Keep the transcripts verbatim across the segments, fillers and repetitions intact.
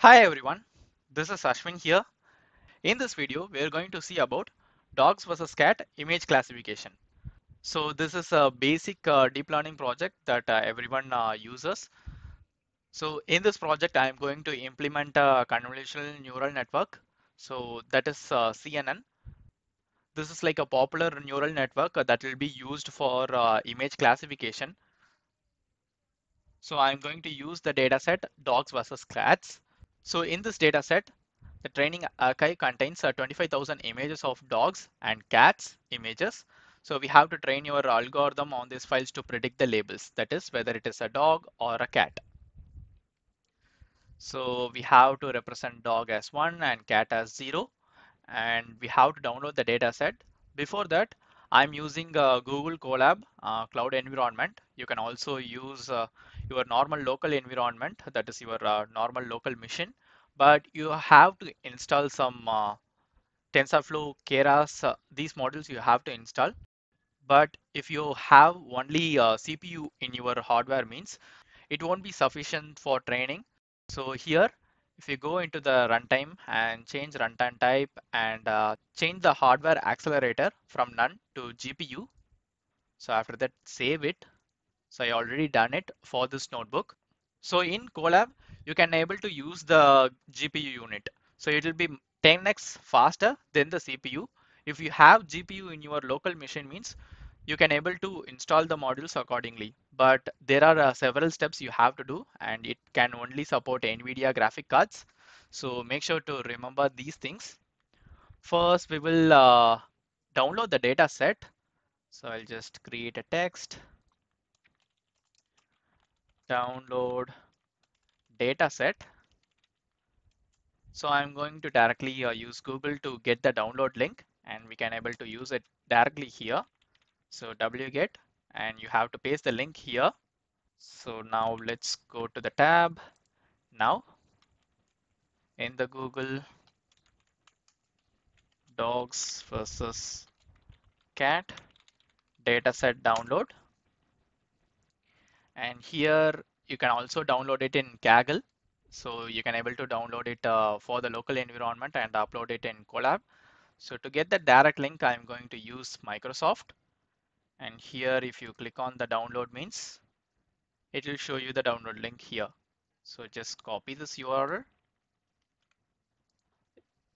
Hi everyone, this is Ashwin here. In this video, we are going to see about dogs versus cat image classification. So this is a basic uh, deep learning project that uh, everyone uh, uses. So in this project, I am going to implement a convolutional neural network. So that is uh, C N N. This is like a popular neural network that will be used for uh, image classification. So I'm going to use the dataset dogs versus cats. So in this data set, the training archive contains uh, twenty-five thousand images of dogs and cats images. So we have to train your algorithm on these files to predict the labels, that is whether it is a dog or a cat. So we have to represent dog as one and cat as zero, and we have to download the data set. Before that, I'm using uh, Google Colab uh, cloud environment. You can also use uh, your normal local environment, that is your uh, normal local machine, but you have to install some uh, TensorFlow, Keras, uh, these models you have to install. But if you have only uh, C P U in your hardware means, it won't be sufficient for training. So here, if you go into the runtime and change runtime type and uh, change the hardware accelerator from none to G P U. So after that, save it. So I already done it for this notebook. So in Colab, you can able to use the G P U unit. So it will be ten x faster than the C P U. If you have G P U in your local machine means, you can able to install the modules accordingly. But there are uh, several steps you have to do, and it can only support NVIDIA graphic cards. So make sure to remember these things. First, we will uh, download the data set. So I'll just create a text. Download data set. So I'm going to directly uh, use Google to get the download link, and we can able to use it directly here. So wget, and you have to paste the link here. So now let's go to the tab. Now in the Google dogs versus cat dataset download. And here you can also download it in Kaggle. So you can able to download it uh, for the local environment and upload it in Colab. So to get the direct link, I'm going to use Microsoft. And here, if you click on the download means, it will show you the download link here. So just copy this U R L.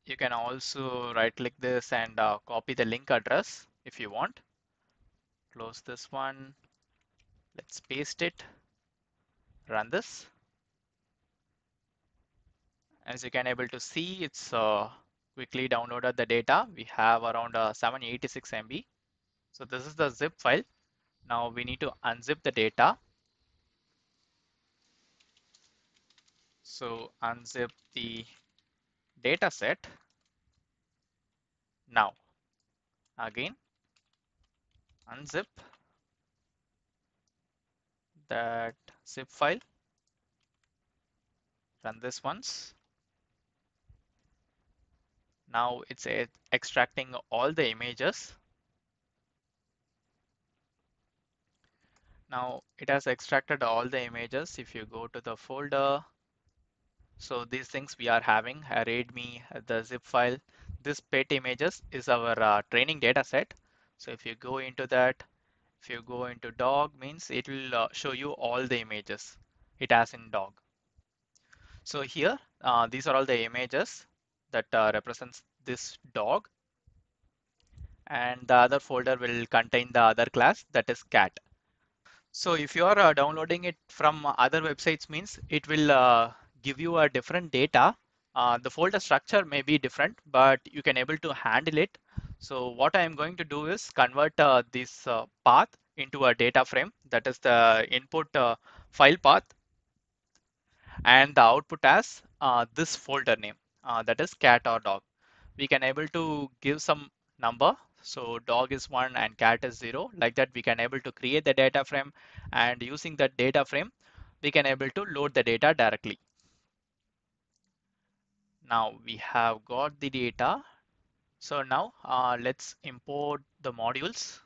You can also right click this and uh, copy the link address if you want. Close this one. Let's paste it, run this. As you can able to see, it's uh, quickly downloaded the data. We have around uh, seven eighty-six M B. So this is the zip file. Now we need to unzip the data. So unzip the data set. Now, again, unzip that zip file, run this once. Now it's a, extracting all the images. Now it has extracted all the images. If you go to the folder, so these things we are having, a readme, the zip file. This pet images is our uh, training data set. So if you go into that, if you go into dog means, it will uh, show you all the images it has in dog. So here, uh, these are all the images that uh, represents this dog. And the other folder will contain the other class, that is cat. So if you are uh, downloading it from other websites means, it will uh, give you a different data. Uh, the folder structure may be different, but you can able to handle it. So what I am going to do is convert uh, this uh, path into a data frame, that is the input uh, file path, and the output as uh, this folder name, uh, that is cat or dog. We can able to give some number. So dog is one and cat is zero. Like that, we can able to create the data frame, and using that data frame, we can able to load the data directly. Now we have got the data. So now uh, let's import the modules.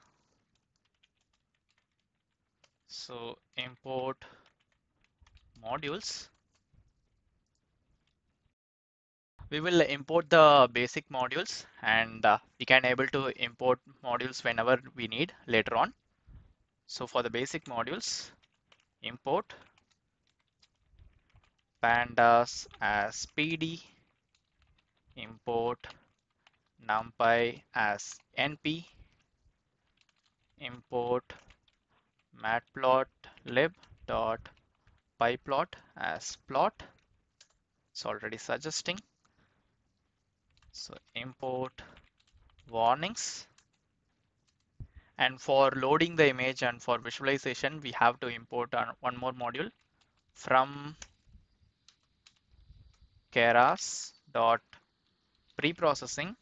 So import modules. we will import the basic modules, and uh, we can able to import modules whenever we need later on. So for the basic modules, import pandas as P D, import NumPy as N P, import matplotlib.pyplot as plot. It's already suggesting. So import warnings, and for loading the image and for visualization, we have to import one more module from Keras dot preprocessing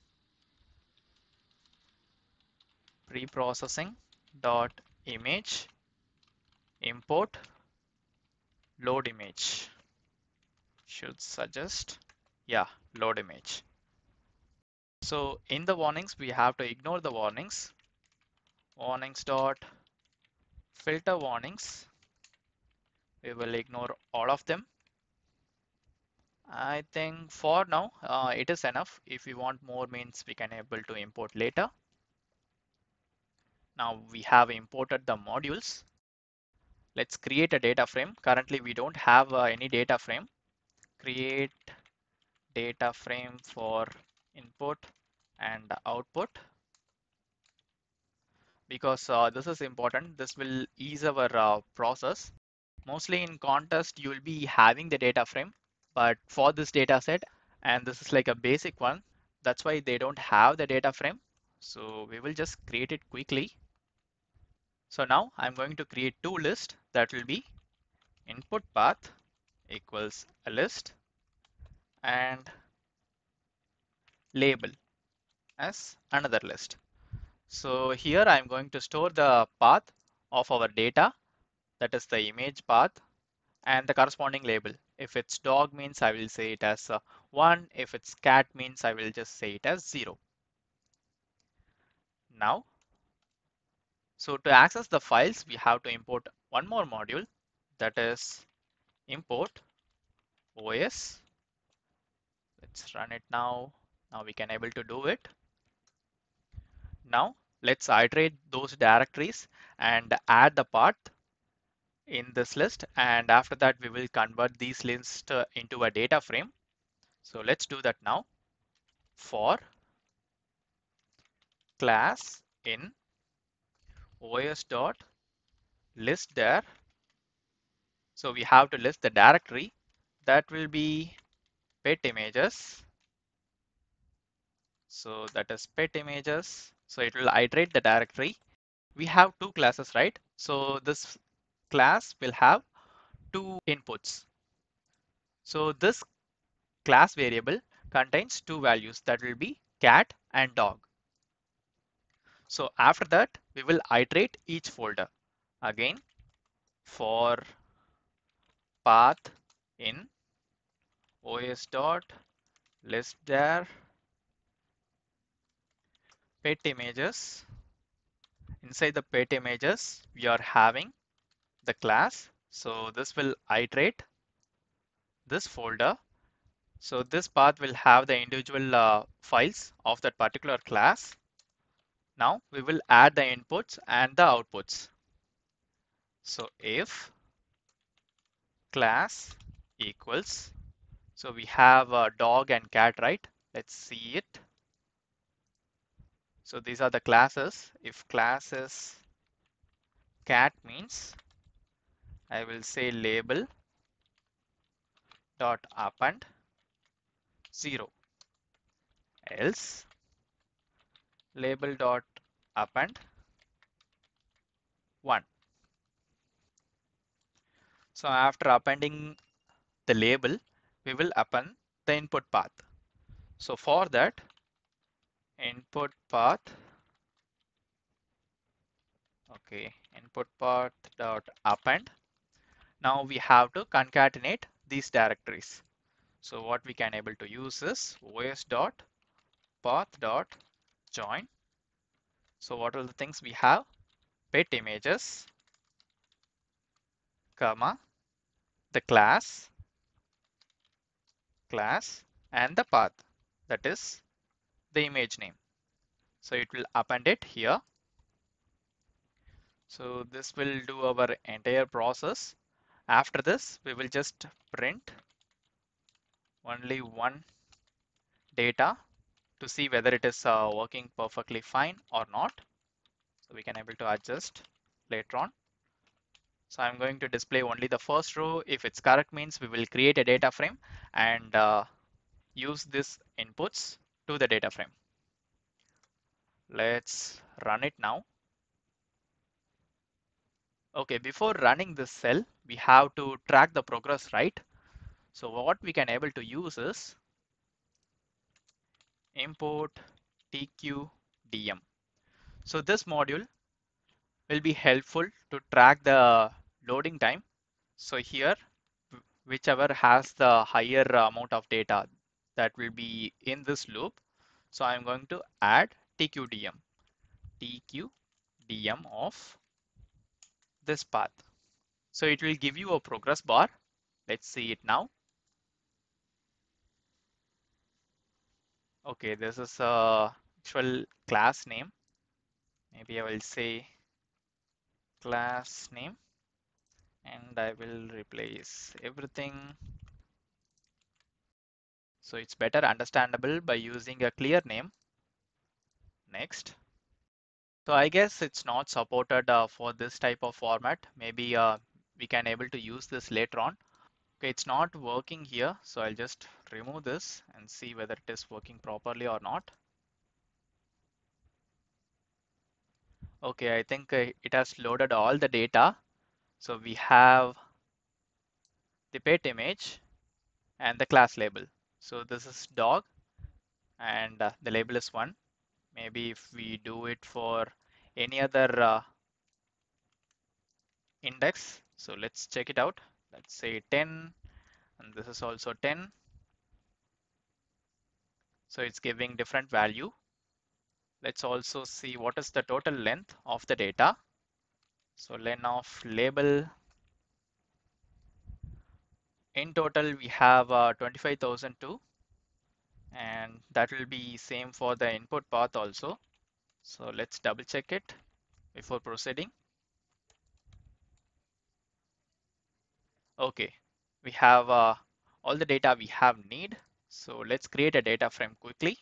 preprocessing dot image, import load image. Should suggest, yeah, load image. So in the warnings, we have to ignore the warnings. Warnings dot filter warnings. We will ignore all of them. I think for now uh, it is enough. If we want more means, we can able to import later. Now we have imported the modules. Let's create a data frame. Currently we don't have uh, any data frame. Create data frame for input and output, because uh, this is important. This will ease our uh, process. Mostly in contest you will be having the data frame, but for this data set, and this is like a basic one, that's why they don't have the data frame. So we will just create it quickly. So now I'm going to create two lists. That will be input path equals a list and label as another list. So here I'm going to store the path of our data, that is the image path, and the corresponding label. If it's dog means I will say it as one. If it's cat means I will just say it as zero. Now, so to access the files, we have to import one more module, that is import O S. Let's run it now. Now we can able to do it. Now let's iterate those directories and add the path in this list, and after that we will convert these lists into a data frame. So let's do that now. For class in O S dot list there, so we have to list the directory. That will be pet images. So that is pet images. So it will iterate the directory. We have two classes, right? So this class will have two inputs. So this class variable contains two values, that will be cat and dog. So after that, we will iterate each folder. Again, for path in O S dot list there, pet images. Inside the pet images, we are having the class. So this will iterate this folder. So this path will have the individual uh, files of that particular class. Now we will add the inputs and the outputs. So if class equals, so we have a dog and cat, right? Let's see it. So these are the classes. If class is cat means, I will say label dot append zero, else label dot append one. So after appending the label, we will append the input path. So for that, input path, okay, input path dot append. Now we have to concatenate these directories. So what we can able to use is os dot path dot join. So what are the things we have? Pet images, comma, the class, class, and the path, that is the image name. So it will append it here. So this will do our entire process. After this, we will just print only one data to see whether it is uh, working perfectly fine or not. So we can able to adjust later on. So I'm going to display only the first row. If it's correct means we will create a data frame and uh, use this inputs to the data frame. Let's run it now. Okay, before running this cell, we have to track the progress, right? So what we can able to use is import T Q D M. So this module will be helpful to track the loading time. So here, whichever has the higher amount of data that will be in this loop. So I'm going to add T Q D M, T Q D M of this path. So it will give you a progress bar. Let's see it now. Okay, this is a actual class name. Maybe I will say class name and I will replace everything. So it's better understandable by using a clear name. Next. So I guess it's not supported uh, for this type of format. Maybe uh, we can able to use this later on. Okay, it's not working here. So I'll just remove this and see whether it is working properly or not. Okay, I think it has loaded all the data. So we have the pet image and the class label. So this is dog and uh, the label is one. Maybe if we do it for any other uh, index. So let's check it out. Let's say ten, and this is also ten. So it's giving different value. Let's also see what is the total length of the data. So len of label. In total, we have uh, twenty-five thousand two. And that will be same for the input path also. So let's double check it before proceeding. Okay, we have uh, all the data we have need. So let's create a data frame quickly.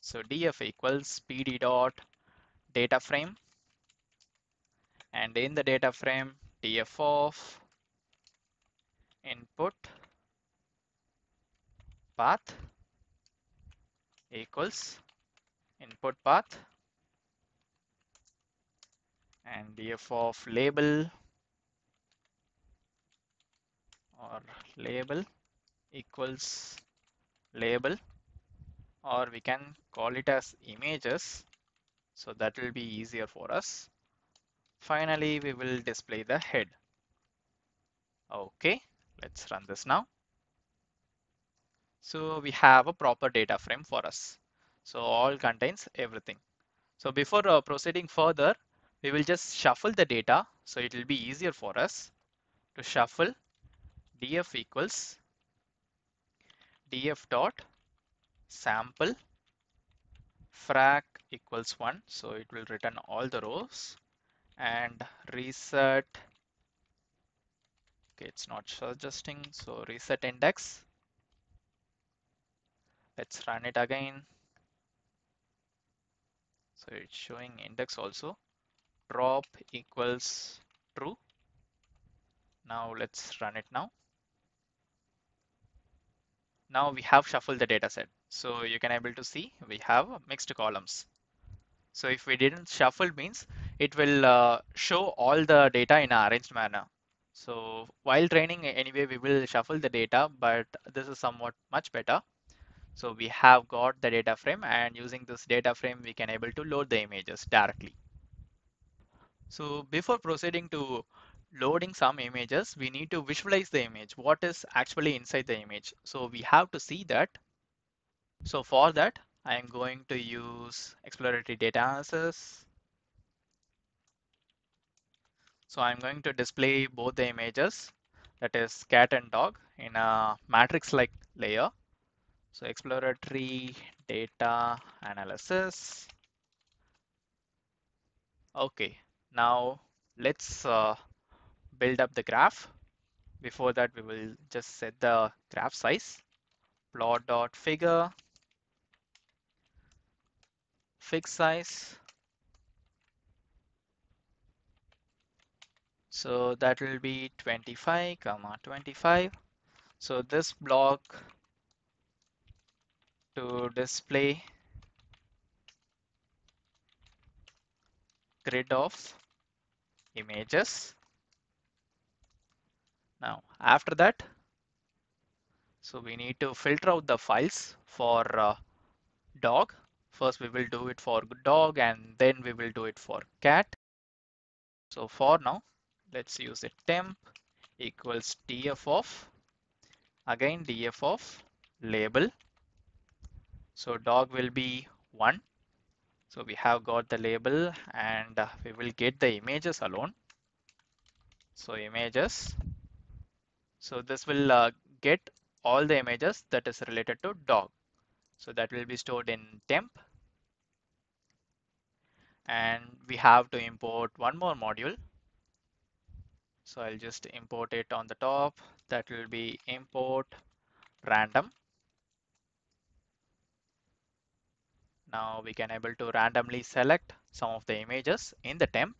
So df equals pd dot data frame. And in the data frame, df of input path equals input path and df of label or label equals label, or we can call it as images, so that will be easier for us. Finally, we will display the head. Okay, let's run this now. So we have a proper data frame for us. So all contains everything. So before uh, proceeding further, we will just shuffle the data. So it will be easier for us to shuffle df equals df dot sample frac equals one. So it will return all the rows and reset. Okay, it's not suggesting. So reset index. Let's run it again. So it's showing index also. Drop equals true. Now let's run it now. Now we have shuffled the data set. So you can able to see we have mixed columns. So if we didn't shuffle means it will uh, show all the data in an arranged manner. So while training anyway, we will shuffle the data, but this is somewhat much better. So we have got the data frame, and using this data frame, we can able to load the images directly. So before proceeding to loading some images, we need to visualize the image. What is actually inside the image? So we have to see that. So for that, I am going to use exploratory data analysis. So I'm going to display both the images, that is cat and dog, in a matrix-like layer. So exploratory data analysis. Okay, now let's uh, build up the graph. Before that, we will just set the graph size. Plot dot figure, fixed size. So that will be twenty-five comma twenty-five. So this block to display grid of images. Now after that, so we need to filter out the files for uh, dog. First we will do it for dog and then we will do it for cat. So for now, let's use a temp equals df of, again df of label. So dog will be one. So we have got the label and we will get the images alone. So images. So this will uh, get all the images that is related to dog. So that will be stored in temp. And we have to import one more module. So I'll just import it on the top. That will be import random. Now we can able to randomly select some of the images in the temp.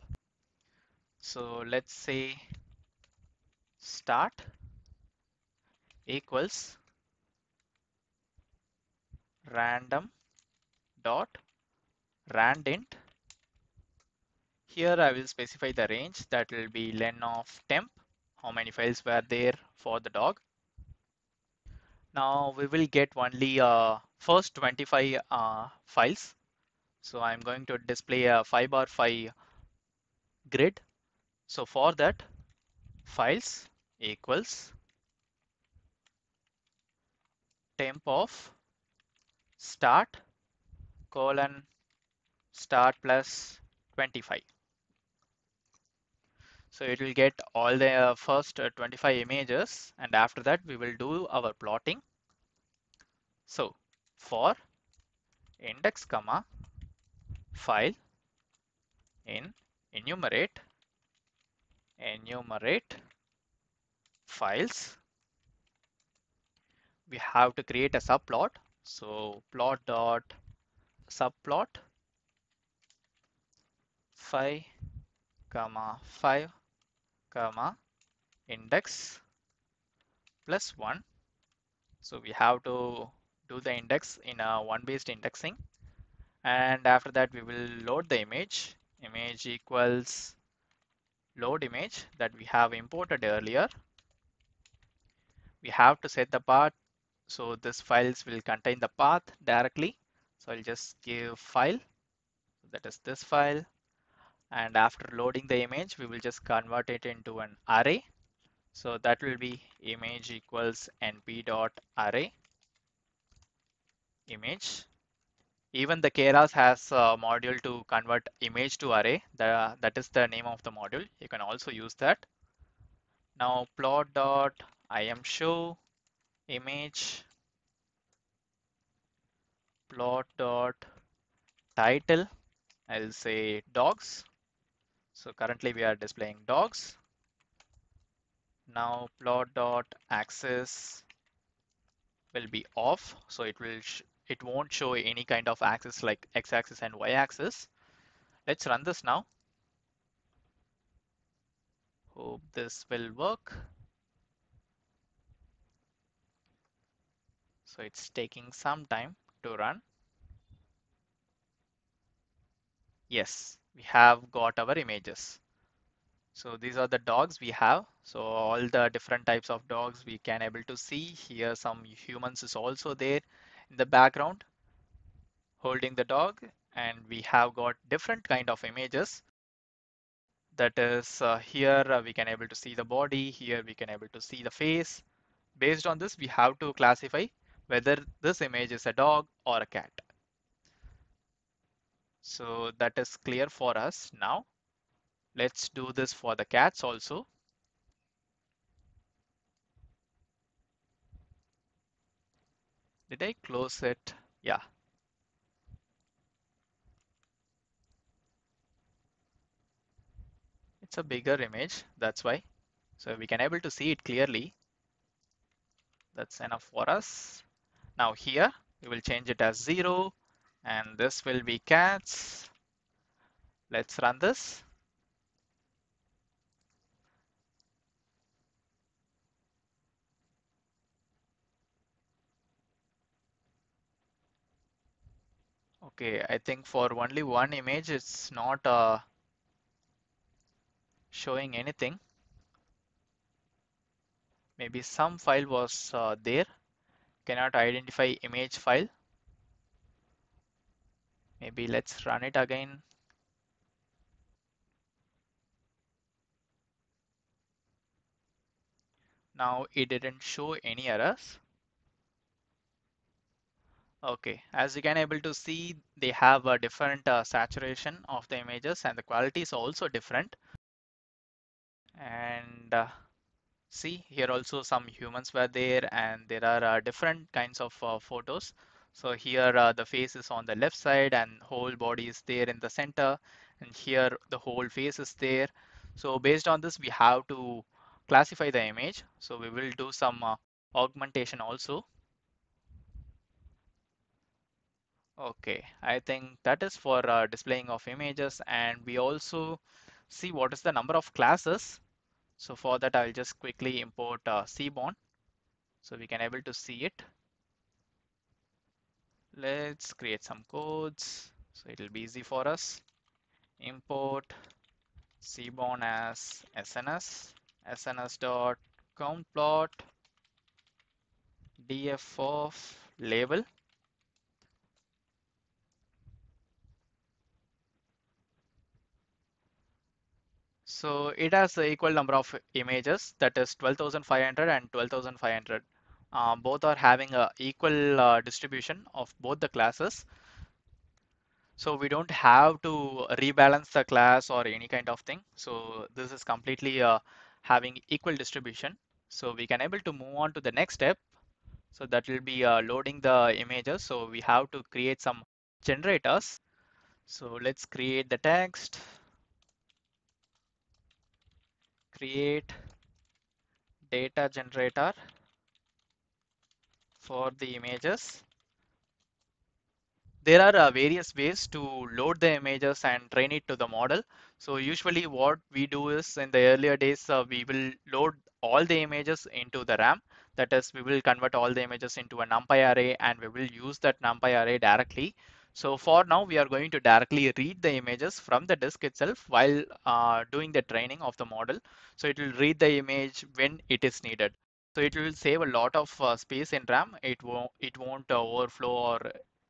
So let's say start equals random dot randint. Here I will specify the range that will be len of temp, how many files were there for the dog. Now we will get only uh, first twenty-five uh, files. So I'm going to display a five bar five grid. So for that, files equals temp of start colon start plus twenty-five. So it will get all the first twenty-five images, and after that we will do our plotting. So for index comma file in enumerate enumerate files, we have to create a subplot. So plot dot subplot five comma five comma index plus one. So we have to do the index in a one based indexing, and after that we will load the image. Image equals load image that we have imported earlier. We have to set the path, so this files will contain the path directly. So I'll just give file, that is this file, and after loading the image we will just convert it into an array. So that will be image equals np dot array image. Even the Keras has a module to convert image to array. The, that is the name of the module. You can also use that. Now plot dot I am show image, plot dot title, I'll say dogs. So currently we are displaying dogs. Now plot dot axis will be off, so it will sh it won't show any kind of axis like x-axis and y-axis. Let's run this now. Hope this will work. So it's taking some time to run. Yes, we have got our images. So these are the dogs we have. So all the different types of dogs we can able to see here. Some humans is also there in the background holding the dog, and we have got different kind of images. That is uh, here uh, we can able to see the body, here we can able to see the face. Based on this, we have to classify whether this image is a dog or a cat. So that is clear for us now. Let's do this for the cats also. Did I close it? Yeah. It's a bigger image, that's why. So we can able to see it clearly. That's enough for us. Now here we will change it as zero, and this will be cats. Let's run this. Okay, I think for only one image it's not uh, showing anything. Maybe some file was uh, there. Cannot identify image file. Maybe let's run it again. Now it didn't show any errors. Okay, as you can able to see, they have a different uh, saturation of the images, and the quality is also different. And uh, see, here also some humans were there, and there are uh, different kinds of uh, photos. So here uh, the face is on the left side and whole body is there in the center, and here the whole face is there. So based on this, we have to classify the image. So we will do some uh, augmentation also. Okay, I think that is for uh, displaying of images, and we also see what is the number of classes. So for that, I'll just quickly import uh, Seaborn, so we can able to see it. Let's create some codes, so it'll be easy for us. Import Seaborn as S N S, S N S dot countplot, df of label. So it has the equal number of images, that is twelve thousand five hundred and twelve thousand five hundred. Um, both are having a equal uh, distribution of both the classes. So we don't have to rebalance the class or any kind of thing. So this is completely uh, having equal distribution. So we can able to move on to the next step. So that will be uh, loading the images. So we have to create some generators. So let's create the text. Create data generator for the images. There are uh, various ways to load the images and train it to the model. So usually what we do is, in the earlier days, uh, we will load all the images into the RAM. That is, we will convert all the images into a NumPy array, and we will use that NumPy array directly. So for now, we are going to directly read the images from the disk itself while uh, doing the training of the model. So it will read the image when it is needed. So it will save a lot of uh, space in RAM. It won't, it won't uh, overflow, or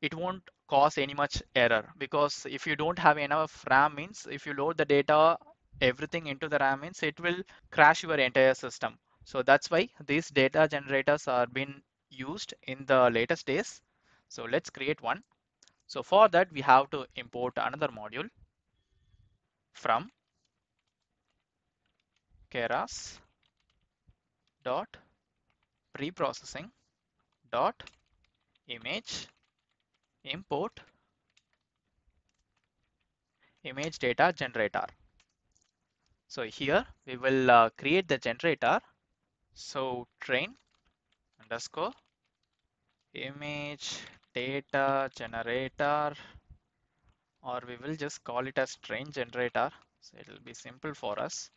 it won't cause any much error, because if you don't have enough RAM means, if you load the data, everything into the RAM means it will crash your entire system. So that's why these data generators are being used in the latest days. So let's create one. So for that, we have to import another module from Keras dot preprocessing dot image import image data generator. So here we will uh, create the generator. So train underscore image data generator, or we will just call it as train generator, so it will be simple for us.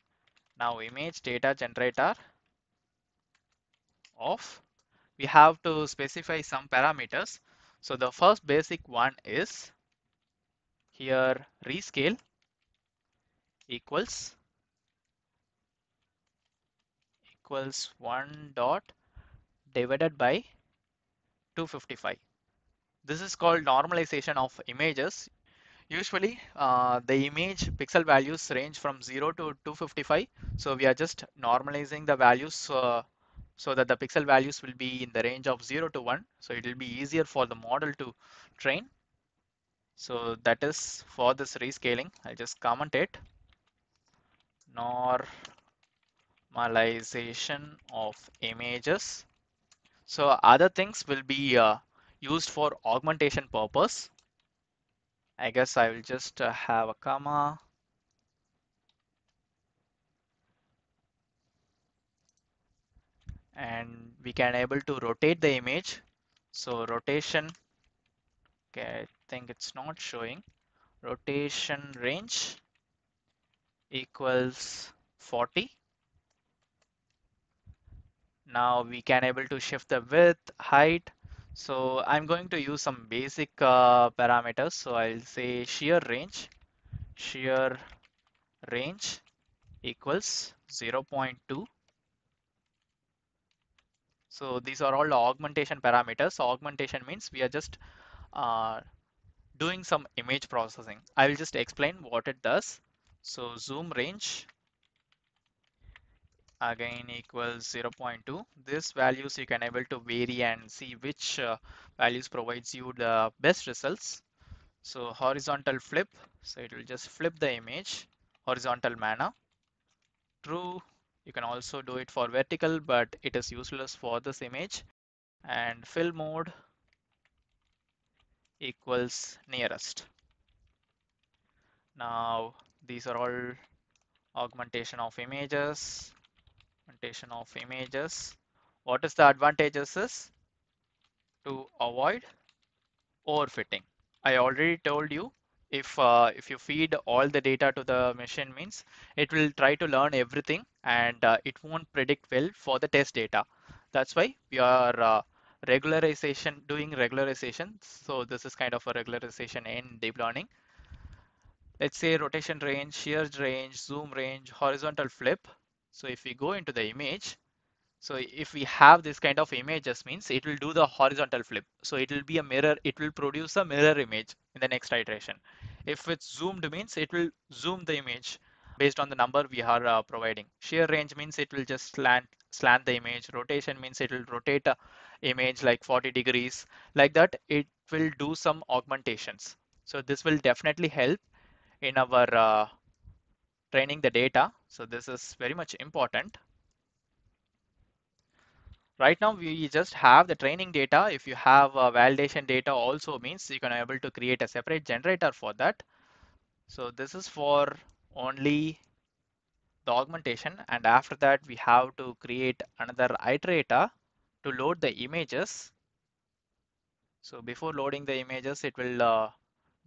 Now image data generator of, we have to specify some parameters. So the first basic one is here rescale equals equals one dot divided by two fifty-five. This is called normalization of images. Usually uh, the image pixel values range from zero to two fifty-five. So we are just normalizing the values uh, so that the pixel values will be in the range of zero to one. So it will be easier for the model to train. So that is for this rescaling. I'll just comment it. Normalization of images. So other things will be uh, used for augmentation purpose. I guess I will just uh, have a comma. And we can able to rotate the image. So rotation, okay, I think it's not showing. Rotation range equals forty. Now we can able to shift the width, height. So I'm going to use some basic uh, parameters. So I'll say shear range, shear range equals zero point two. So these are all the augmentation parameters. Augmentation means we are just uh, doing some image processing. I will just explain what it does. So zoom range again equals zero point two. These values you can able to vary and see which uh, values provides you the best results. So horizontal flip, so it will just flip the image horizontal manner. True. You can also do it for vertical, but it is useless for this image. And fill mode equals nearest. Now these are all augmentation of images, augmentation of images. What is the advantages is to avoid overfitting. I already told you. If, uh, if you feed all the data to the machine means it will try to learn everything and uh, it won't predict well for the test data. That's why we are uh, regularization, doing regularization. So this is kind of a regularization in deep learning. Let's say rotation range, shear range, zoom range, horizontal flip. So if we go into the image, so if we have this kind of images means it will do the horizontal flip. So it will be a mirror. It will produce a mirror image in the next iteration. If it's zoomed means it will zoom the image based on the number we are uh, providing. Shear range means it will just slant, slant the image. Rotation means it will rotate a image like forty degrees. Like that, it will do some augmentations. So this will definitely help in our uh, training the data. So this is very much important. Right now we just have the training data. If you have uh, validation data also means you can be able to create a separate generator for that. So this is for only the augmentation, and after that we have to create another iterator to load the images. So before loading the images it will uh,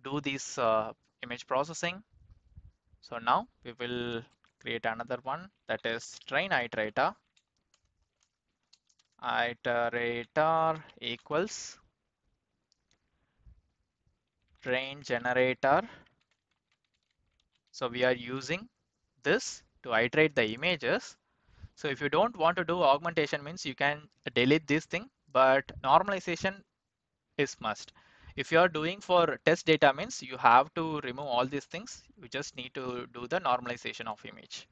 do this uh, image processing. So now we will create another one, that is train iterator. Iterator equals train generator. So we are using this to iterate the images. So if you don't want to do augmentation means you can delete this thing, but normalization is must. If you are doing for test data means you have to remove all these things. You just need to do the normalization of image.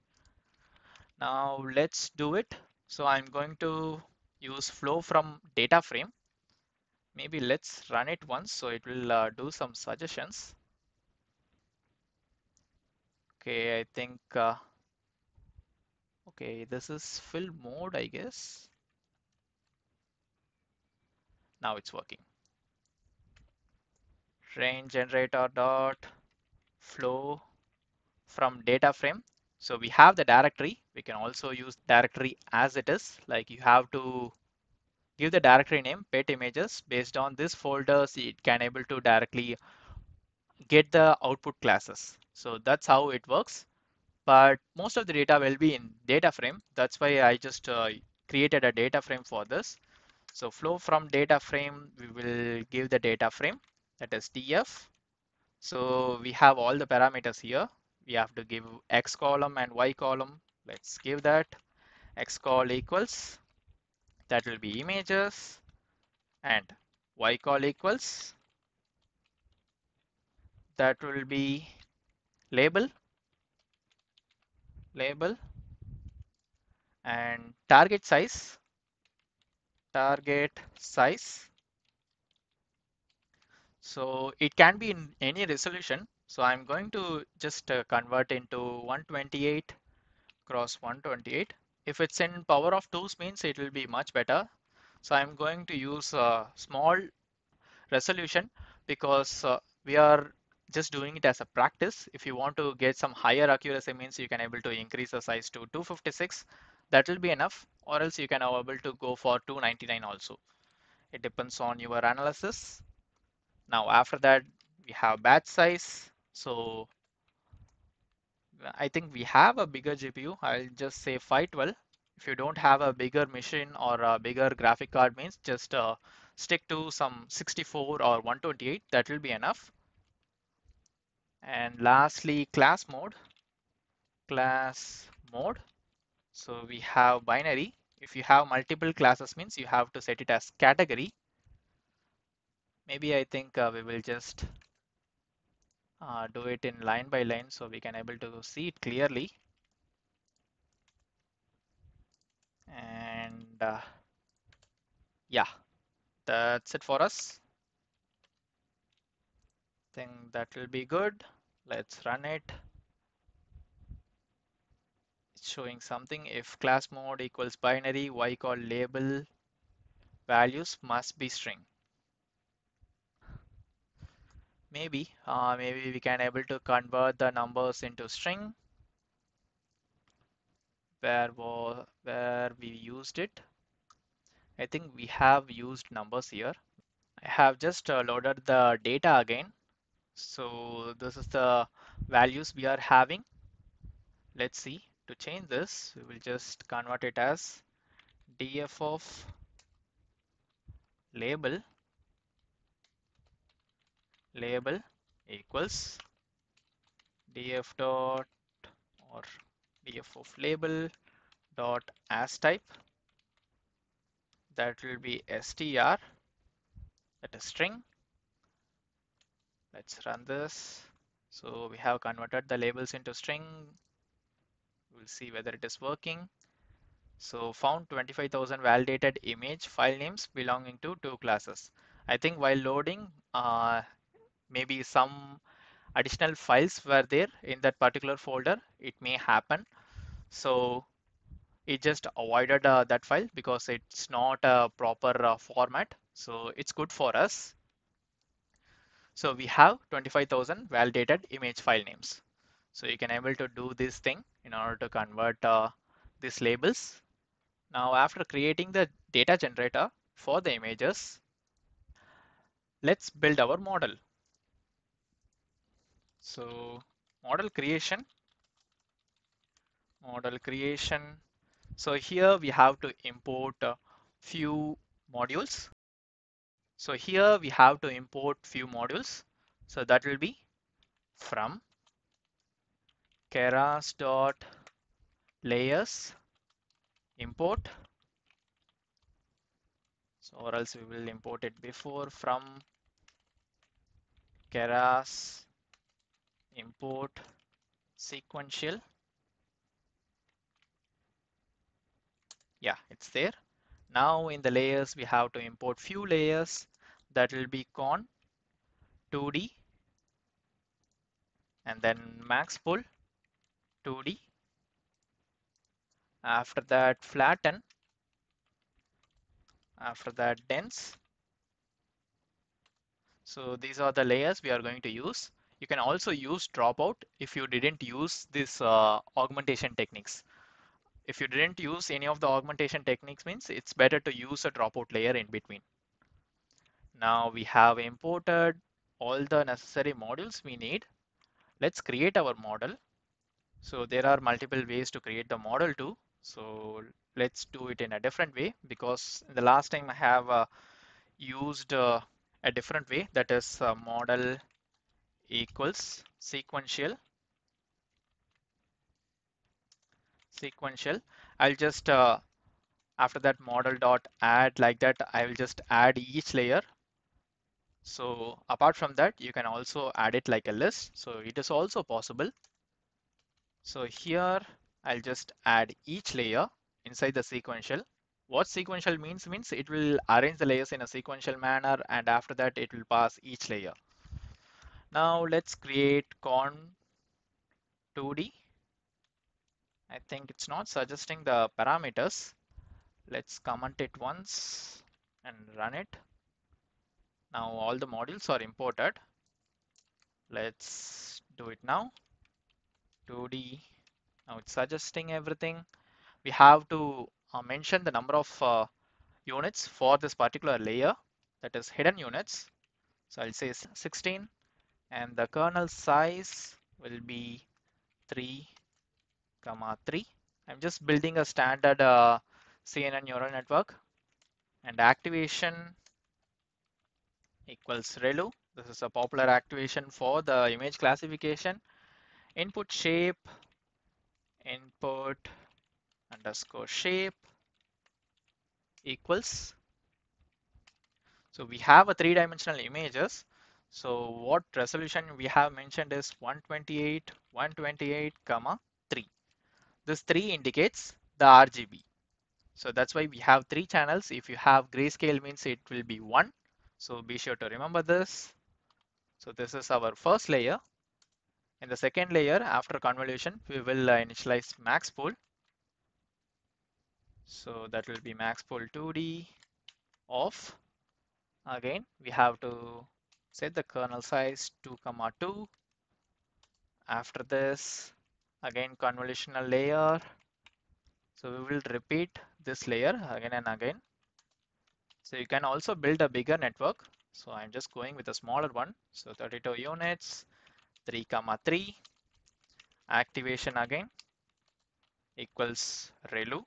Now let's do it. So I'm going to use flow from data frame. Maybe let's run it once so it will uh, do some suggestions. Okay, I think uh, okay, this is fill mode, I guess. Now it's working. Train generator dot flow from data frame. So we have the directory. We can also use directory as it is, like you have to give the directory name pet images. Based on this folder, see it can able to directly get the output classes. So that's how it works. But most of the data will be in data frame. That's why I just uh, created a data frame for this. So flow from data frame, we will give the data frame, that is D F. So we have all the parameters here. We have to give X column and Y column. Let's give that X call equals, that will be images, and Y call equals, that will be label, label, and target size, target size. So it can be in any resolution. So I'm going to just uh, convert into one twenty-eight cross one twenty-eight. If it's in power of twos means it will be much better. So I'm going to use a small resolution, because uh, we are just doing it as a practice. If you want to get some higher accuracy, means you can able to increase the size to two fifty-six, that will be enough, or else you can able to go for two ninety-nine also. It depends on your analysis. Now after that we have batch size. So I think we have a bigger G P U. I'll just say five twelve. If you don't have a bigger machine or a bigger graphic card, means just uh, stick to some sixty-four or one twenty-eight, that will be enough. And lastly, class mode. Class mode. So we have binary. If you have multiple classes, means you have to set it as category. Maybe I think uh, we will just uh, do it in line by line so we can able to see it clearly. And uh, yeah, that's it for us. I think that will be good. Let's run it. It's showing something. If class mode equals binary, y call label values must be string. Maybe, uh, maybe we can able to convert the numbers into string. Where was where we used it? I think we have used numbers here. I have just uh, loaded the data again. So this is the values we are having. Let's see. To change this, we will just convert it as df of label. Label equals df dot or df of label dot as type, that will be str, that is string. Let's run this. So we have converted the labels into string. We'll see whether it is working. So found twenty-five thousand validated image file names belonging to two classes. I think while loading, uh, maybe some additional files were there in that particular folder. It may happen. So it just avoided uh, that file because it's not a proper uh, format. So it's good for us. So we have twenty-five thousand validated image file names. So you can able to do this thing in order to convert uh, these labels. Now after creating the data generator for the images, let's build our model. So model creation, model creation. So here we have to import a few modules. So here we have to import few modules. So that will be from Keras dot layers import. So or else we will import it before from Keras import sequential. Yeah, it's there. Now in the layers we have to import few layers, that will be con two D and then max pull two D. After that flatten, after that dense. So these are the layers we are going to use. You can also use dropout if you didn't use this uh, augmentation techniques. If you didn't use any of the augmentation techniques, means it's better to use a dropout layer in between. Now we have imported all the necessary modules we need. Let's create our model. So there are multiple ways to create the model too. So let's do it in a different way, because the last time I have uh, used uh, a different way, that is uh, model equals sequential sequential. I'll just uh, after that model dot add, like that I will just add each layer. So apart from that, you can also add it like a list, so it is also possible. So here I'll just add each layer inside the sequential. What sequential means means it will arrange the layers in a sequential manner, and after that it will pass each layer. Now let's create con two D. I think it's not suggesting the parameters. Let's comment it once and run it. Now all the modules are imported. Let's do it now. two D. Now it's suggesting everything. We have to uh, mention the number of uh, units for this particular layer, that is hidden units. So I'll say sixteen, and the kernel size will be three comma three. I'm just building a standard uh, C N N neural network, and activation equals ReLU. This is a popular activation for the image classification. Input shape, input underscore shape equals. So we have a three-dimensional images. So what resolution we have mentioned is one twenty-eight, one twenty-eight, three. This three indicates the R G B. So that's why we have three channels. If you have grayscale, means it will be one. So be sure to remember this. So this is our first layer. In the second layer, after convolution, we will uh, initialize max pool. So that will be max pool two D of. Again, we have to set the kernel size two comma two. After this, again convolutional layer. So we will repeat this layer again and again. So you can also build a bigger network. So I'm just going with a smaller one. So thirty-two units, three comma three. Activation again equals ReLU.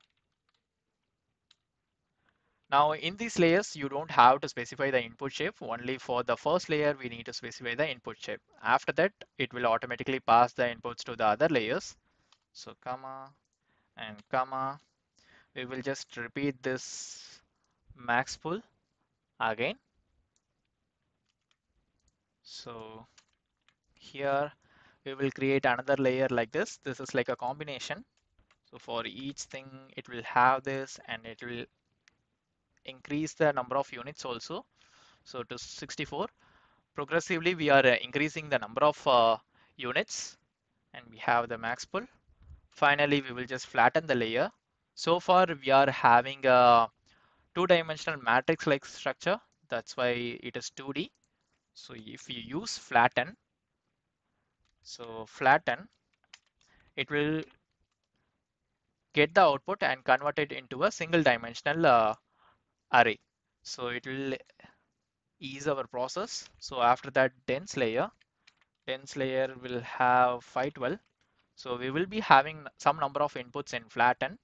Now in these layers, you don't have to specify the input shape. Only for the first layer, we need to specify the input shape. After that, it will automatically pass the inputs to the other layers. So comma and comma. We will just repeat this max pool again. So here we will create another layer like this. This is like a combination. So for each thing, it will have this, and it will increase the number of units also, so to sixty-four. Progressively we are increasing the number of uh, units, and we have the max pool. Finally, we will just flatten the layer. So far we are having a two-dimensional matrix like structure, that's why it is two D. So if you use flatten, so flatten, it will get the output and convert it into a single dimensional uh, array. So it will ease our process. So after that, dense layer, dense layer will have five twelve. So we will be having some number of inputs in flatten.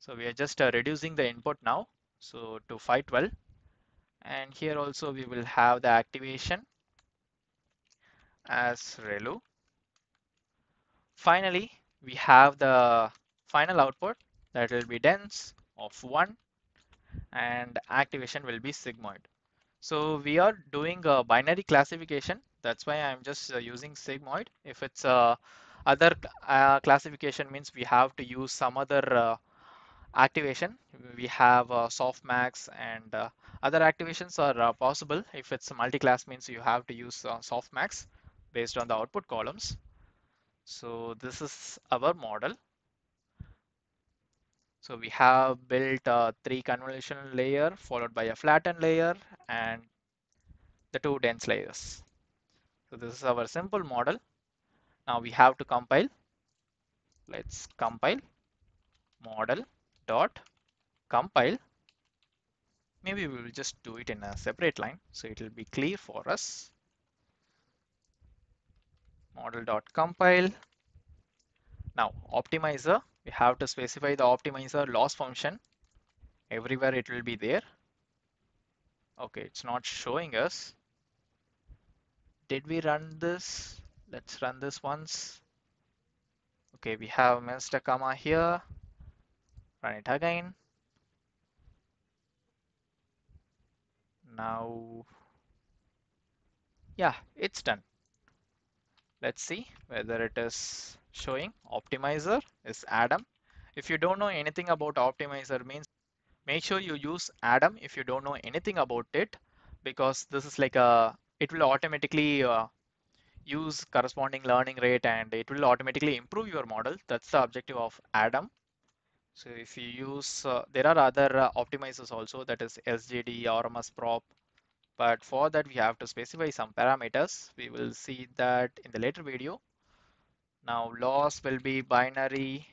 So we are just uh, reducing the input now, so to five twelve. And here also we will have the activation as ReLU. Finally, we have the final output that will be dense of one. And activation will be sigmoid. So we are doing a binary classification, that's why I'm just uh, using sigmoid. If it's uh, other uh, classification, means we have to use some other uh, activation. We have uh, softmax, and uh, other activations are uh, possible. If it's multi-class, means you have to use uh, softmax based on the output columns. So this is our model. So we have built a three convolutional layer followed by a flattened layer and the two dense layers. So this is our simple model. Now we have to compile. Let's compile model dot compile. Maybe we will just do it in a separate line, so it will be clear for us. Model dot compile. Now optimizer. We have to specify the optimizer loss function. Everywhere it will be there. Okay, it's not showing us. Did we run this? Let's run this once. Okay, we have missed a comma here. Run it again. Now, yeah, it's done. Let's see whether it is showing. Optimizer is Adam. If you don't know anything about optimizer, means make sure you use Adam if you don't know anything about it, because this is like a, it will automatically uh, use corresponding learning rate, and it will automatically improve your model. That's the objective of Adam. So if you use, uh, there are other uh, optimizers also, that is S G D, R M S prop. But for that, we have to specify some parameters. We will see that in the later video. Now loss will be binary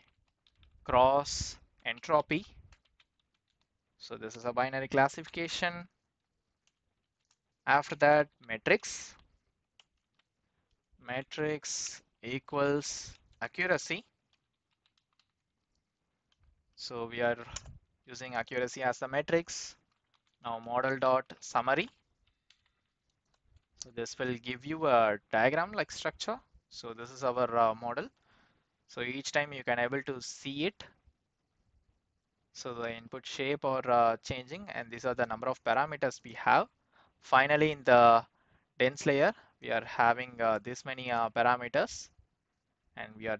cross entropy. So this is a binary classification. After that, matrix. Matrix equals accuracy. So we are using accuracy as the matrix. Now model dot summary. So this will give you a diagram like structure. So this is our uh, model. So each time you can able to see it. So the input shape or uh, changing, and these are the number of parameters we have. Finally, in the dense layer, we are having uh, this many uh, parameters, and we are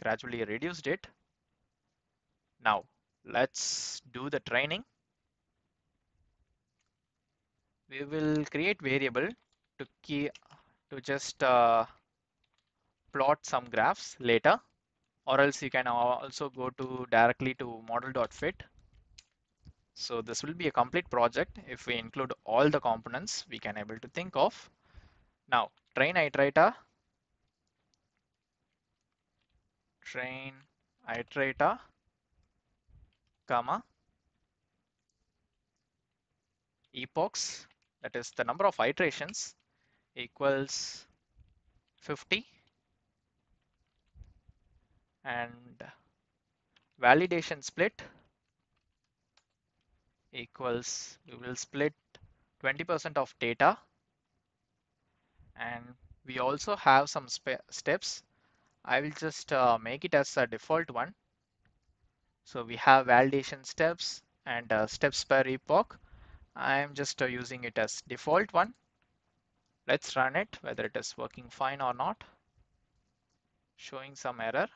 gradually reduced it. Now let's do the training. We will create variable to key to just uh, plot some graphs later, or else you can also go to directly to model.fit. So this will be a complete project. If we include all the components we can able to think of. Now train iterator, train iterator comma epochs, that is the number of iterations, equals fifty, and validation split equals, we will split twenty percent of data, and we also have some steps. I will just uh, make it as a default one. So we have validation steps and uh, steps per epoch. I am just uh, using it as default one. Let's run it, whether it is working fine or not. Showing some error.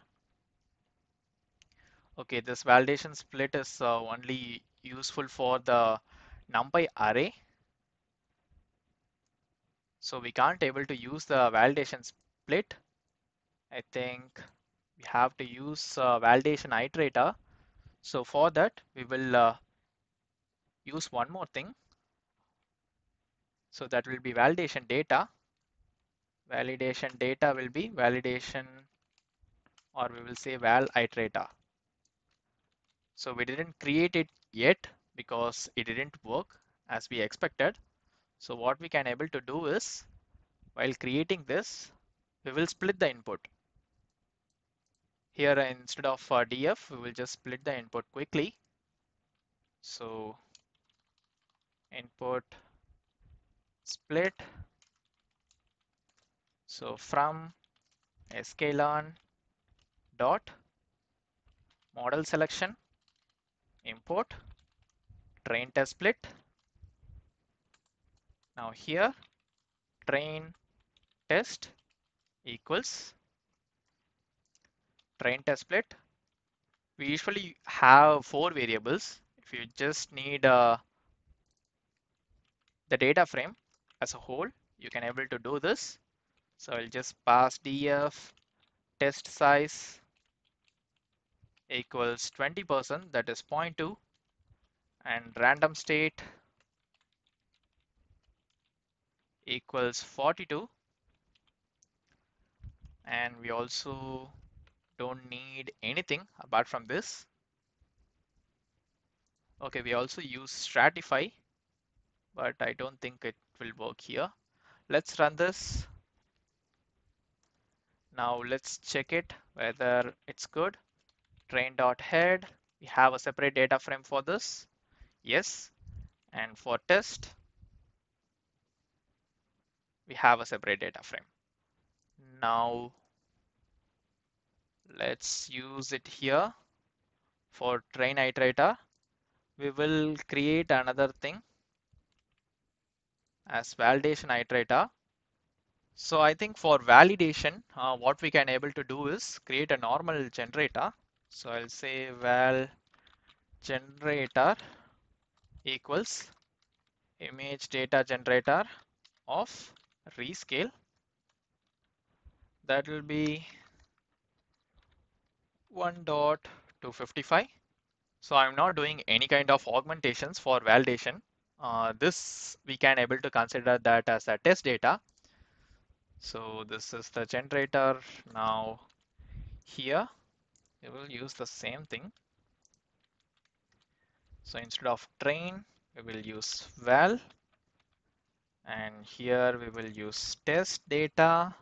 Okay, this validation split is uh, only useful for the NumPy array. So we can't able to use the validation split. I think we have to use uh, validation iterator. So for that, we will uh, use one more thing. So that will be validation data. Validation data will be validation, or we will say val iterator. So we didn't create it yet because it didn't work as we expected. So what we can able to do is, while creating this, we will split the input. Here instead of uh, df, we will just split the input quickly. So input split. So from sklearn dot model selection, import train test split. Now here train test equals train test split. We usually have four variables. If you just need uh, the data frame as a whole, you can able to do this. So I'll just pass df test size equals twenty percent, that is zero point two, and random state equals forty-two, and we also don't need anything apart from this. Okay, we also use stratify, but I don't think it will work here. Let's run this. Now let's check it whether it's good. Train.head, we have a separate data frame for this. Yes. And for test, we have a separate data frame. Now let's use it here for train iterator. We will create another thing as validation iterator. So I think for validation, uh, what we can able to do is create a normal generator. So I'll say val generator equals image data generator of rescale. That will be one point two five five. So I'm not doing any kind of augmentations for validation. uh, this we can able to consider that as a test data. So this is the generator. Now here we will use the same thing. So instead of train, we will use val, and here we will use test data,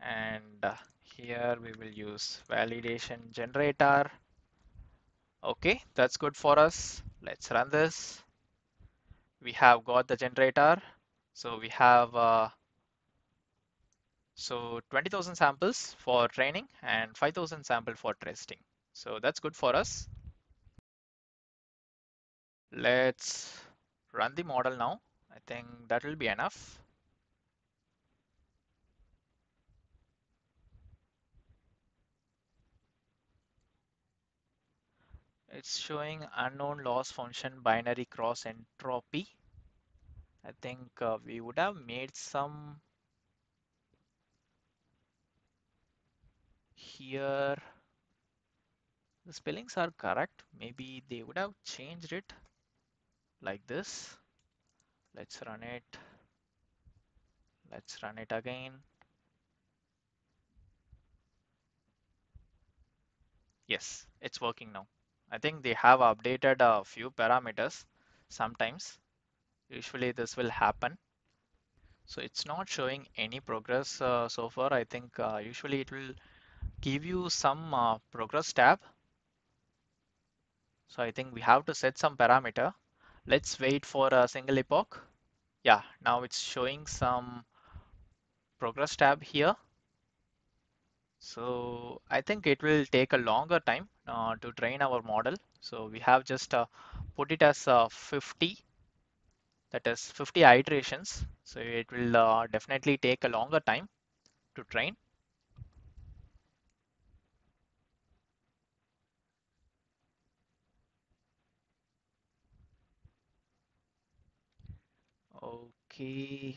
and here we will use validation generator. Okay, that's good for us. Let's run this. We have got the generator. So we have uh, so twenty thousand samples for training and five thousand sample for testing. So that's good for us. Let's run the model now. I think that will be enough. It's showing unknown loss function binary cross entropy. I think uh, we would have made some here. The spellings are correct. Maybe they would have changed it like this. Let's run it. Let's run it again. Yes, it's working now. I think they have updated a few parameters sometimes. Usually this will happen. So it's not showing any progress uh, so far. I think uh, usually it will give you some uh, progress tab. So I think we have to set some parameter. Let's wait for a single epoch. Yeah, now it's showing some progress tab here. So I think it will take a longer time uh, to train our model. So we have just uh, put it as uh, fifty, that is fifty iterations. So it will uh, definitely take a longer time to train. Okay,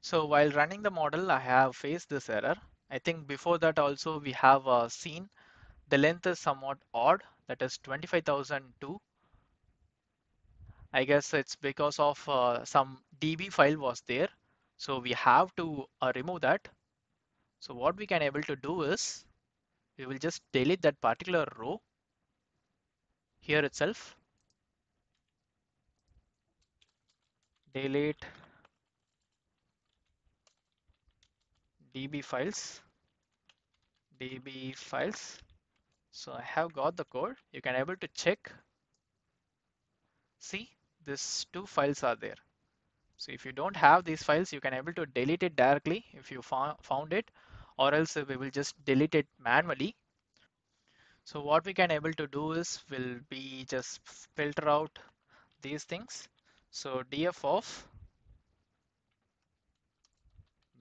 so while running the model, I have faced this error. I think before that also we have uh, seen the length is somewhat odd, that is twenty-five thousand two. I guess it's because of uh, some D B file was there. So we have to uh, remove that. So what we can able to do is we will just delete that particular row here itself. Delete D B files, D B files. So I have got the code. You can able to check. See, these two files are there. So if you don't have these files, you can able to delete it directly if you found it, or else we will just delete it manually. So what we can able to do is we'll be just filter out these things. So df of,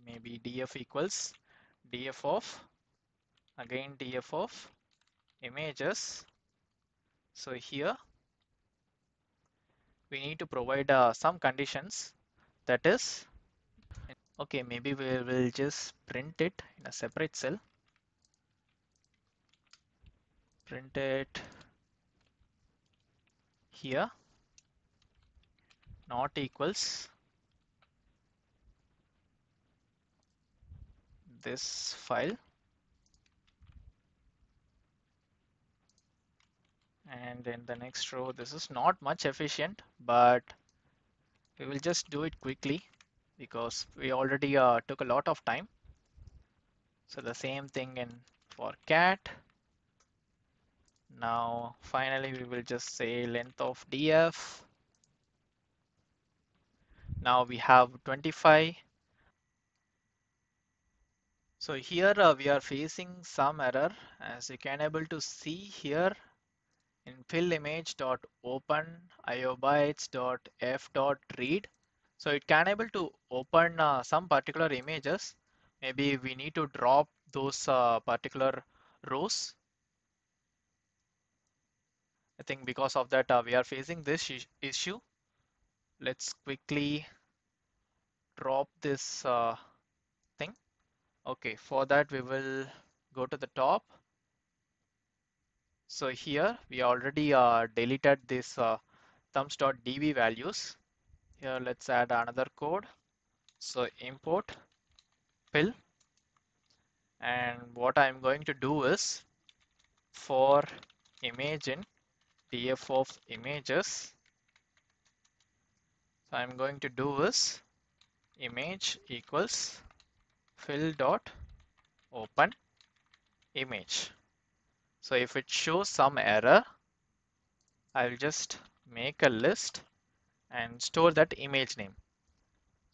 maybe df equals df of, again df of images. So here we need to provide uh, some conditions, that is, okay, maybe we will just print it in a separate cell. Print it here, not equals this file, and in the next row, this is not much efficient, but we will just do it quickly because we already uh, took a lot of time. So the same thing in for cat. Now finally we will just say length of df. Now we have twenty-five. So here uh, we are facing some error, as you can able to see here in P I L image dot open iobytes dot f dot read. So it can able to open uh, some particular images. Maybe we need to drop those uh, particular rows. I think because of that uh, we are facing this issue. Let's quickly drop this uh, thing. Okay, for that we will go to the top. So here we already uh, deleted this uh, thumbs dot D B values. Here let's add another code. So import P I L, and what I'm going to do is for image in df of images, so I'm going to do is image equals fill dot open image. So if it shows some error, I'll just make a list and store that image name.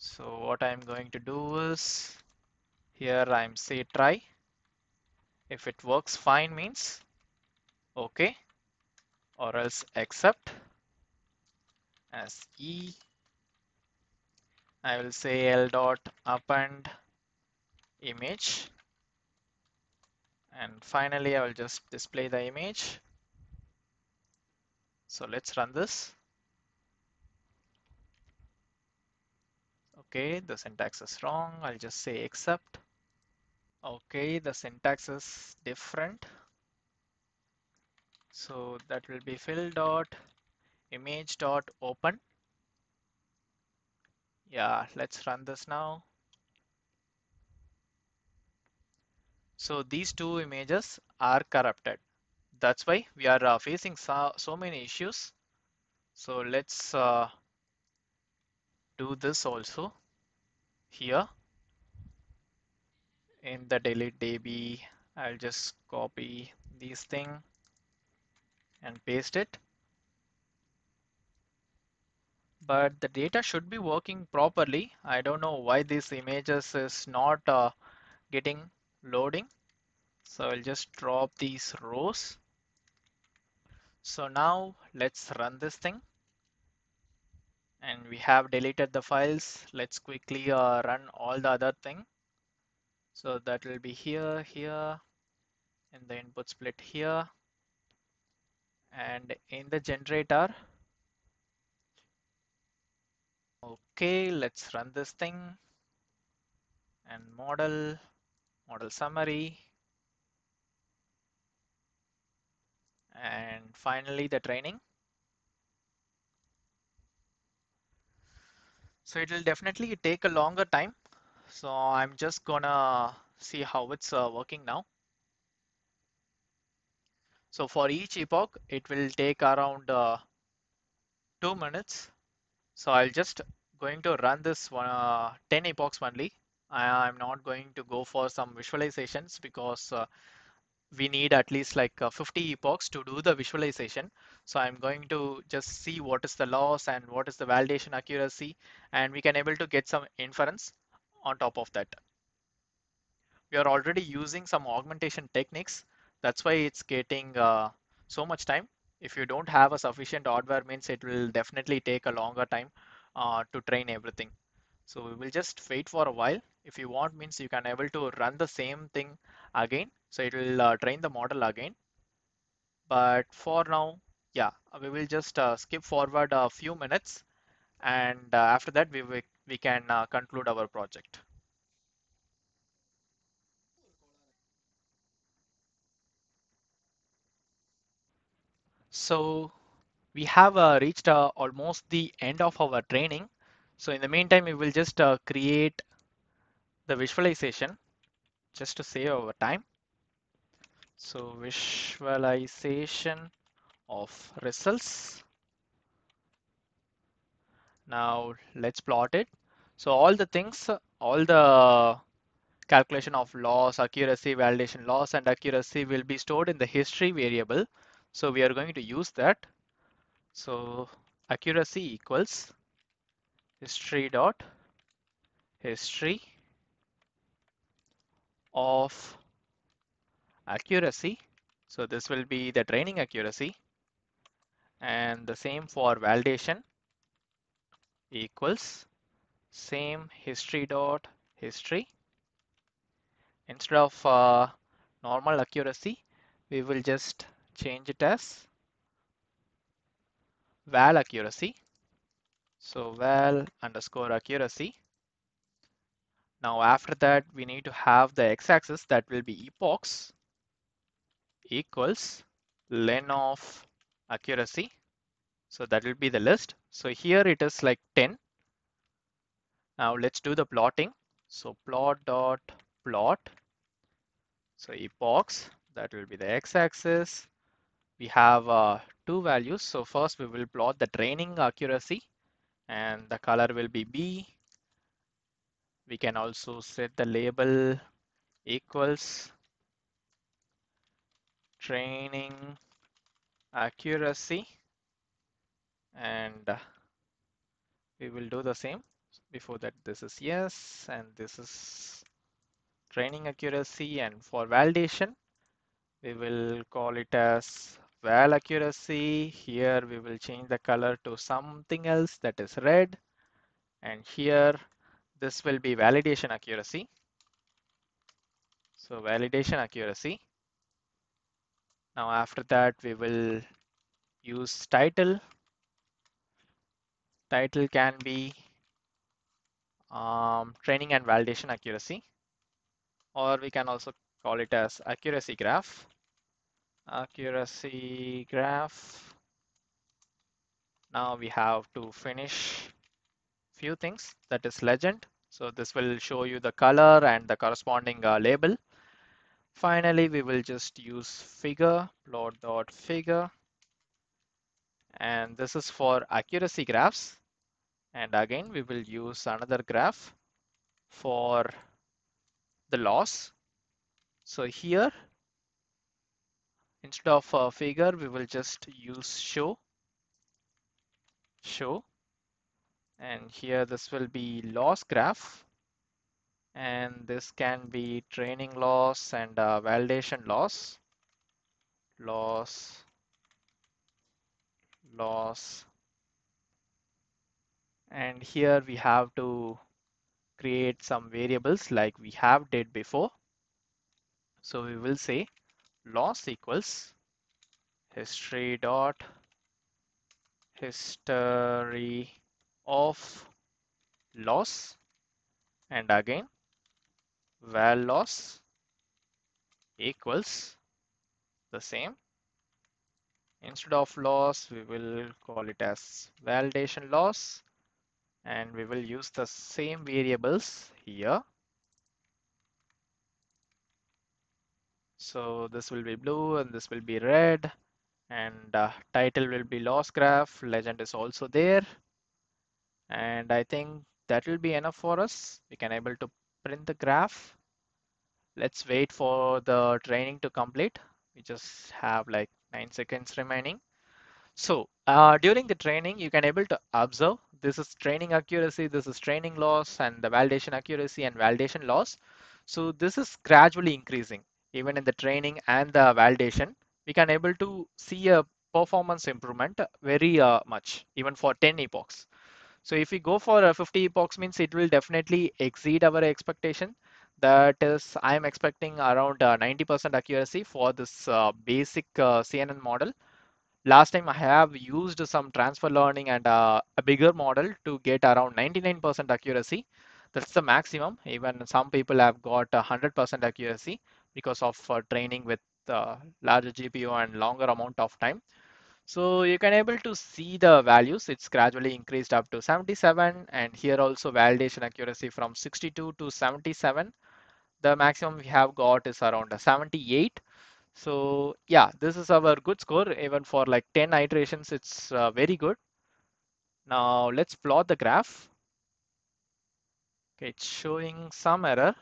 So what I'm going to do is here I'm say try. If it works fine means okay, or else accept as E. I will say L dot append image, and finally I will just display the image. So let's run this. Okay, the syntax is wrong. I'll just say accept. Okay, the syntax is different. So that will be fill dot image dot open. Yeah, let's run this now. So these two images are corrupted. That's why we are uh, facing so, so many issues. So let's uh, do this also here in the delete D B. I'll just copy these thing and paste it. But the data should be working properly. I don't know why these images is not uh, getting loading. So I'll just drop these rows. So now let's run this thing. And we have deleted the files. Let's quickly uh, run all the other thing. So that will be here, here, in the input split here. And in the generator. Okay, let's run this thing. And model, model summary. And finally the training. So it will definitely take a longer time. So I'm just gonna see how it's uh, working now. So for each epoch, it will take around uh, two minutes. So I'll just going to run this one, uh, ten epochs only. I, I'm not going to go for some visualizations because uh, we need at least like uh, fifty epochs to do the visualization. So I'm going to just see what is the loss and what is the validation accuracy, and we can able to get some inference on top of that. We are already using some augmentation techniques. That's why it's getting uh, so much time. If you don't have a sufficient hardware means it will definitely take a longer time uh, to train everything. So we will just wait for a while. If you want means you can able to run the same thing again. So it will uh, train the model again. But for now, yeah, we will just uh, skip forward a few minutes. And uh, after that, we, we, we can uh, conclude our project. So we have uh, reached uh, almost the end of our training. So in the meantime, we will just uh, create the visualization just to save our time. So visualization of results. Now let's plot it. So all the things, all the calculation of loss, accuracy, validation loss and accuracy will be stored in the history variable. So we are going to use that. So accuracy equals history dot history of accuracy. So this will be the training accuracy, and the same for validation equals same history dot history. Instead of uh, normal accuracy, we will just change it as val accuracy. So val underscore accuracy. Now after that, we need to have the x-axis, that will be epochs equals len of accuracy. So that will be the list. So here it is like ten. Now let's do the plotting. So plot dot plot. So epochs, that will be the x-axis. We have uh, two values. So first we will plot the training accuracy, and the color will be B. We can also set the label equals training accuracy, and we will do the same. Before that, this is yes, and this is training accuracy. And for validation, we will call it as val accuracy. Here we will change the color to something else, that is red, and here this will be validation accuracy. So validation accuracy. Now after that, we will use title. Title can be um, training and validation accuracy, or we can also call it as accuracy graph. Accuracy graph. Now we have to finish few things, that is legend. So this will show you the color and the corresponding uh, label. Finally, we will just use figure, plot dot figure, and this is for accuracy graphs. And again, we will use another graph for the loss. So here, instead of a figure, we will just use show, show. And here this will be loss graph, and this can be training loss and uh, validation loss, loss, loss. And here we have to create some variables like we have did before. So we will say loss equals history dot history of loss, and again val loss equals the same. Instead of loss, we will call it as validation loss, and we will use the same variables here. So this will be blue, and this will be red, and uh, title will be loss graph, legend is also there. And I think that will be enough for us. We can able to print the graph. Let's wait for the training to complete. We just have like nine seconds remaining. So uh, during the training, you can able to observe this is training accuracy, this is training loss, and the validation accuracy and validation loss. So this is gradually increasing. Even in the training and the validation, we can able to see a performance improvement very uh, much, even for ten epochs. So if we go for a fifty epochs, means it will definitely exceed our expectation. That is, I'm expecting around ninety percent uh, accuracy for this uh, basic uh, C N N model. Last time I have used some transfer learning and uh, a bigger model to get around ninety-nine percent accuracy. That's the maximum. Even some people have got one hundred percent accuracy because of uh, training with uh, larger G P U and longer amount of time. So you can able to see the values. It's gradually increased up to seventy-seven, and here also validation accuracy from sixty-two to seventy-seven. The maximum we have got is around seventy-eight. So yeah, this is our good score. Even for like ten iterations, it's uh, very good. Now let's plot the graph. Okay, it's showing some error,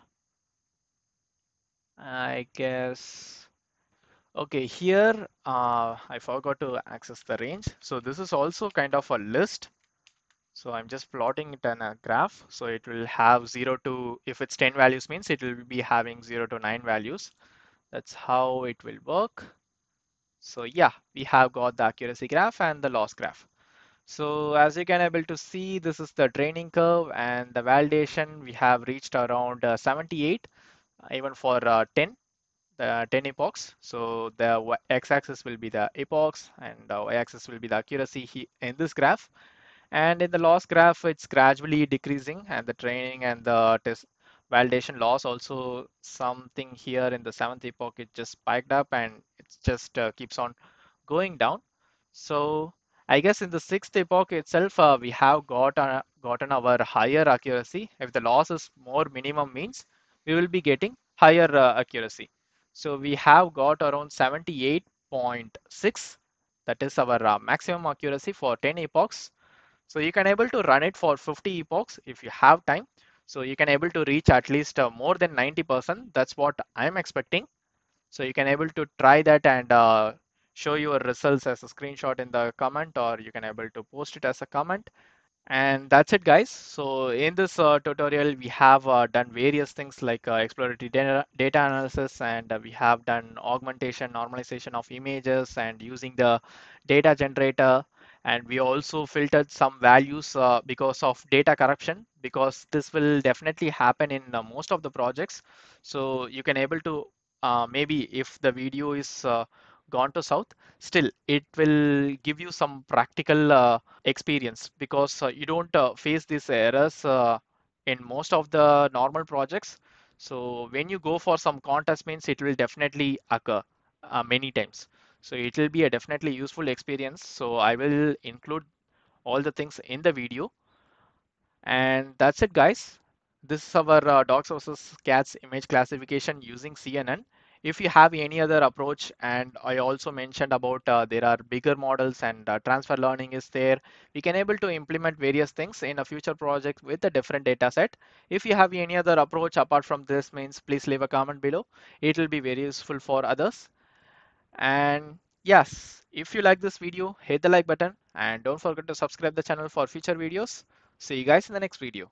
I guess. Okay, here uh, I forgot to access the range. So this is also kind of a list. So I'm just plotting it in a graph. So it will have zero to, if it's ten values means it will be having zero to nine values. That's how it will work. So yeah, we have got the accuracy graph and the loss graph. So as you can able to see, this is the training curve, and the validation we have reached around uh, seventy-eight, even for uh, ten. The ten epochs. So the x-axis will be the epochs, and the y-axis will be the accuracy in this graph. And in the loss graph, it's gradually decreasing, and the training and the test validation loss also something here in the seventh epoch, it just spiked up, and it just uh, keeps on going down. So I guess in the sixth epoch itself, uh, we have got uh, gotten our higher accuracy. If the loss is more minimum means, we will be getting higher uh, accuracy. So we have got around seventy-eight point six. That is our uh, maximum accuracy for ten epochs. So you can able to run it for fifty epochs if you have time. So you can able to reach at least uh, more than ninety percent. That's what I'm expecting. So you can able to try that and uh, show your results as a screenshot in the comment, or you can able to post it as a comment. And that's it, guys. So in this uh, tutorial, we have uh, done various things like uh, exploratory data, data analysis, and uh, we have done augmentation, normalization of images, and using the data generator. And we also filtered some values uh, because of data corruption, because this will definitely happen in uh, most of the projects. So you can able to uh, maybe if the video is uh, gone to south, still it will give you some practical uh, experience, because uh, you don't uh, face these errors uh, in most of the normal projects. So when you go for some contest means, it will definitely occur uh, many times. So it will be a definitely useful experience. So I will include all the things in the video. And that's it, guys. This is our uh, dogs versus cats image classification using C N N. If you have any other approach, and I also mentioned about uh, there are bigger models and uh, transfer learning is there, we can able to implement various things in a future project with a different data set. If you have any other approach apart from this means, please leave a comment below. It will be very useful for others. And yes, if you like this video, hit the like button and don't forget to subscribe the channel for future videos. See you guys in the next video.